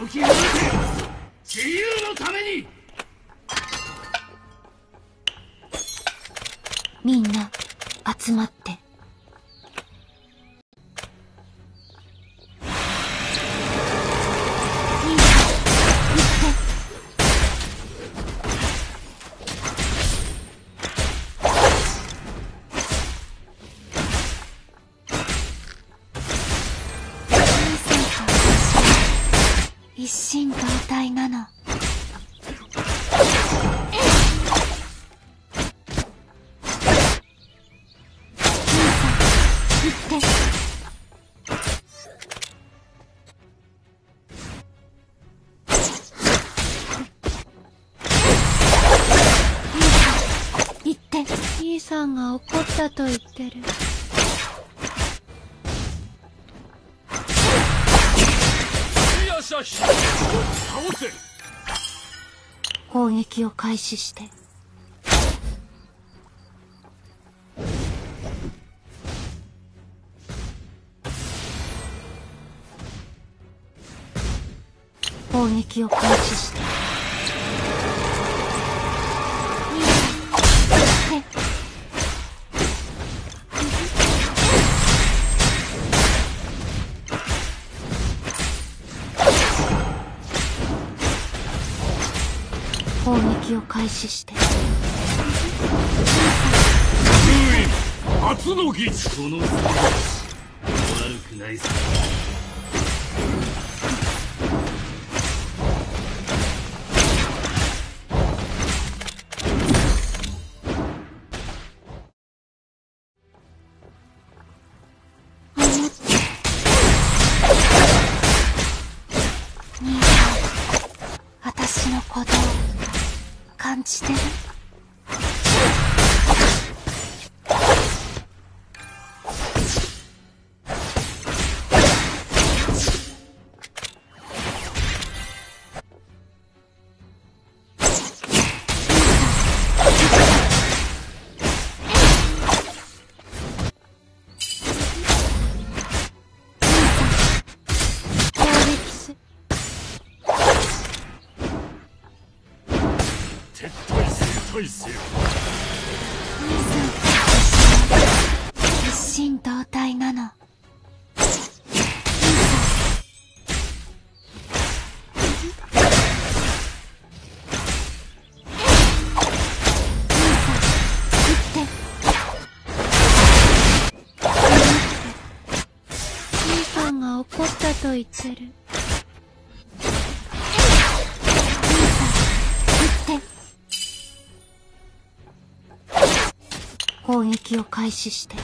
時を解け、自由のために。みんな集まって。一心同体なの。兄さんが怒ったと言ってる。攻撃を開始して。攻撃を開始して。攻撃を開始して。初の儀。この悪くないさ。兄さん、私の鼓動。感じてる。一心同体なの。兄さんが怒ったと言ってる。攻撃を開始して。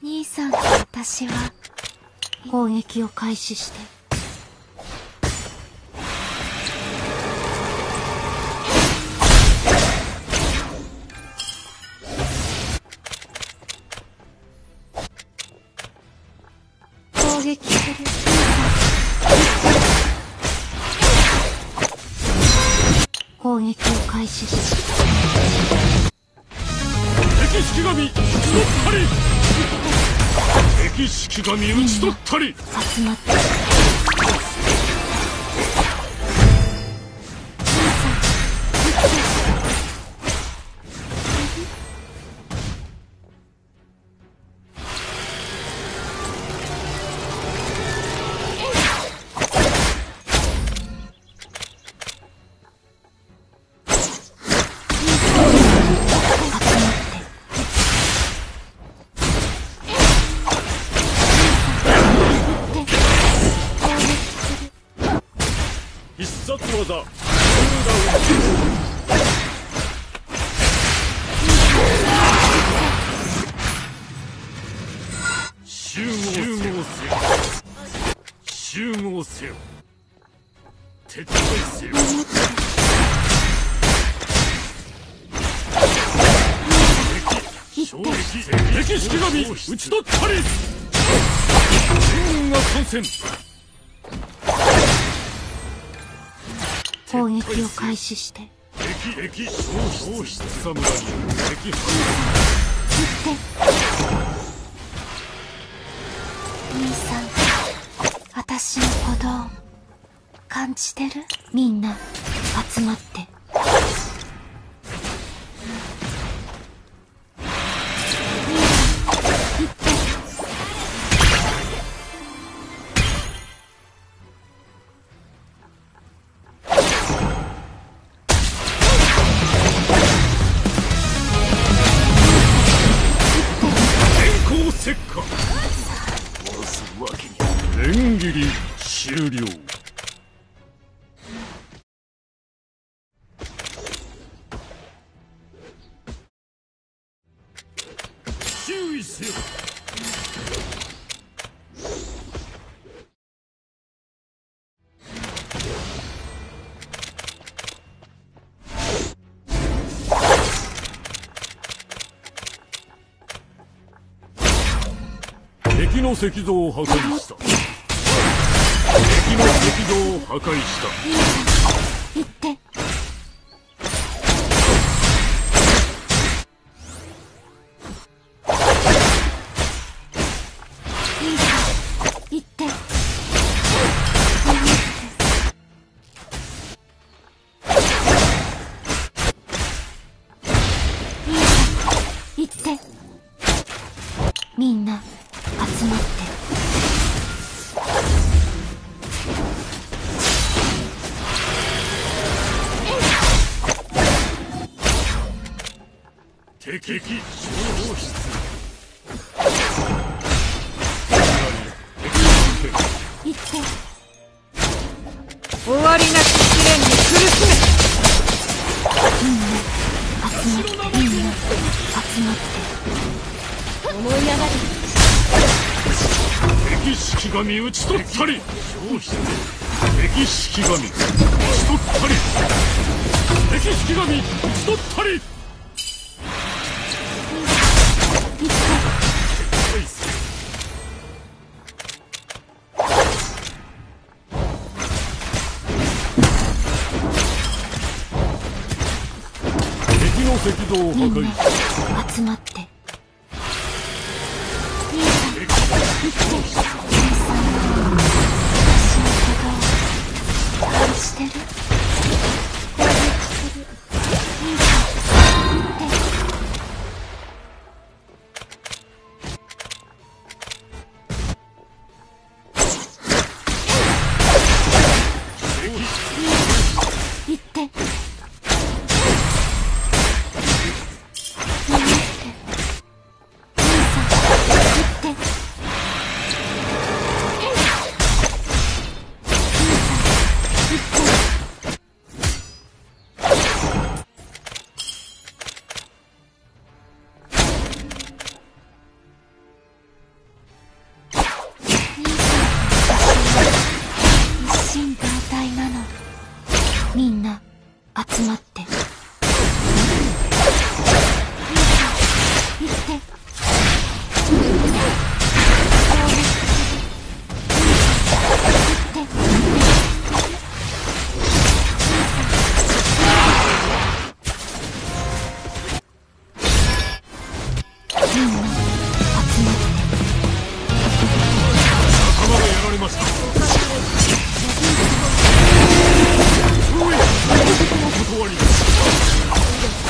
兄さんと私は攻撃を開始して。攻撃する。攻撃を開始し。敵式神討ち取ったり。敵式神討ち取ったり。集まって。必殺技。集合せよ。撤退せよ。敵式神討ち取ったり。全軍が参戦。攻撃を開始して。敵消失侍に敵反兄さん、私の鼓動感じてる？みんな集まって。演技終了。注意せよ。敵の石像を破壊した。敵の石像を破壊した。行って。行って。行って。みんな集まって。敵消失。行って。終わりなき試練に苦しめ。みんな集まって。思い上がり。敵式神討ち取ったり。消失。敵式神討ち取ったり。敵式神討ち取ったり。敵の石像を破壊した。集まって。兄さん、私の鼓動、感じてる？攻撃する。兄さん、撃って。みんな集まって。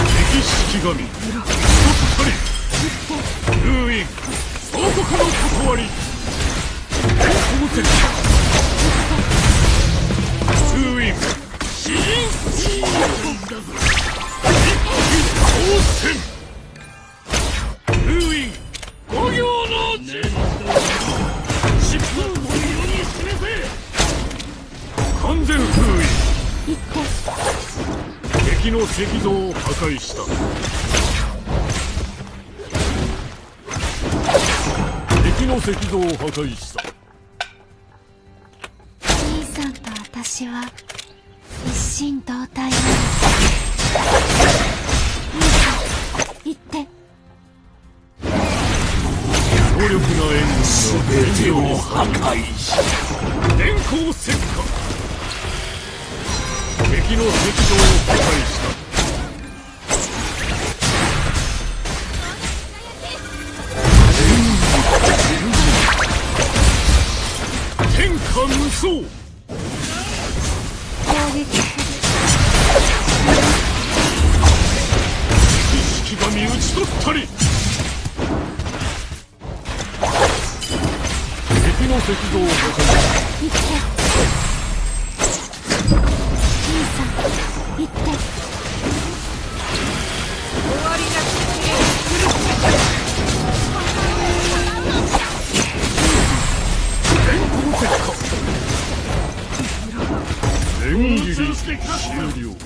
敵式神討ち取ったり。封印王国の断り。抵抗戦車封印死因一気当選。封印五行の陣。疾風を世に示せ。完全封印。敵の石像を破壊した。敵の石像を破壊した。兄さんと私は一心同体なの。兄さん、行って。強力な援軍すべてを破壊した。電光石火。敵の石像を破壊した。は無双。攻撃する。意識神討ち取ったり。敵の石像を破壊。行って。兄さん、行って。演技終了。